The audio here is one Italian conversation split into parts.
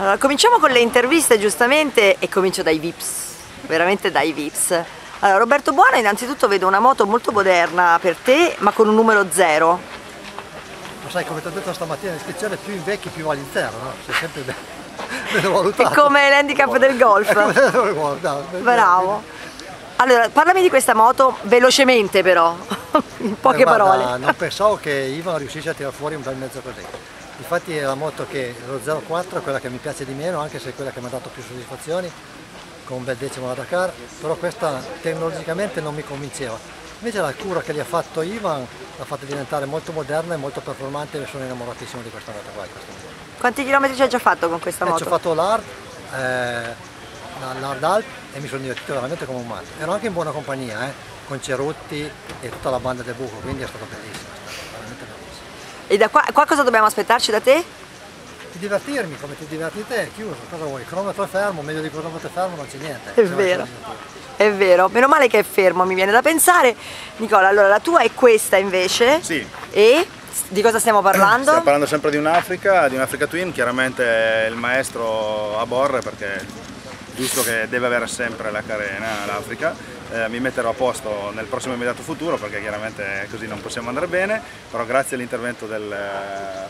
Allora, cominciamo con le interviste, giustamente, e comincio dai VIPs, veramente dai VIPs. Allora, Roberto Buono, innanzitutto vedo una moto molto moderna per te, ma con un numero 0. Ma sai, come ti ho detto stamattina in ispezione, più invecchi più vale il zero, no? Sei sempre meno valutato. È come l'handicap del golf. Bravo. Allora, parlami di questa moto, velocemente però, in poche parole. Non pensavo che Ivan riuscisse a tirar fuori un bel mezzo così. Infatti è la moto che, lo 04, è quella che mi piace di meno, anche se è quella che mi ha dato più soddisfazioni, con un bel 10º alla Dakar, però questa tecnologicamente non mi convinceva. Invece la cura che gli ha fatto Ivan l'ha fatta diventare molto moderna e molto performante, e sono innamoratissimo di questa moto qua. Quanti chilometri ci hai già fatto con questa moto? Ci ho fatto l'Hard Alp e mi sono divertito veramente come un matto. Ero anche in buona compagnia, con Cerutti e tutta la banda del buco, quindi è stato bellissimo. E da qua cosa dobbiamo aspettarci da te? Di divertirmi, come ti diverti te, è chiuso, cosa vuoi? Cronometro è fermo, meglio di cronometro è fermo non c'è niente. È vero, è vero, meno male che è fermo, mi viene da pensare. Nicola, allora la tua è questa invece? Sì. E di cosa stiamo parlando? Stiamo parlando sempre di un'Africa Twin, chiaramente il maestro a Borre, perché è giusto che deve avere sempre la carena l'Africa. Mi metterò a posto nel prossimo immediato futuro, perché chiaramente così non possiamo andare bene, però grazie all'intervento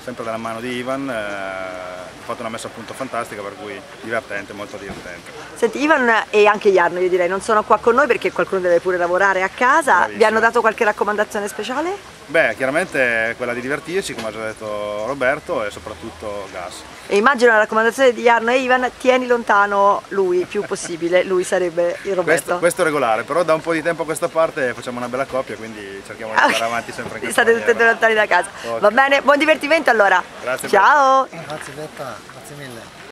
sempre della mano di Ivan ho fatto una messa a punto fantastica, per cui divertente, molto divertente. Senti, Ivan e anche Jarno, io direi, non sono qua con noi perché qualcuno deve pure lavorare a casa. Bravissima. Vi hanno dato qualche raccomandazione speciale? Beh, chiaramente quella di divertirci, come ha già detto Roberto, e soprattutto gas. E immagino la raccomandazione di Jarno e Ivan: tieni lontano lui, più possibile, lui sarebbe il Roberto. Questo è regolare. Però da un po' di tempo a questa parte facciamo una bella coppia, quindi cerchiamo di andare avanti sempre in state tutte lontani da casa. Okay. Va bene, buon divertimento allora. Grazie. Ciao. Grazie Beppa, grazie mille.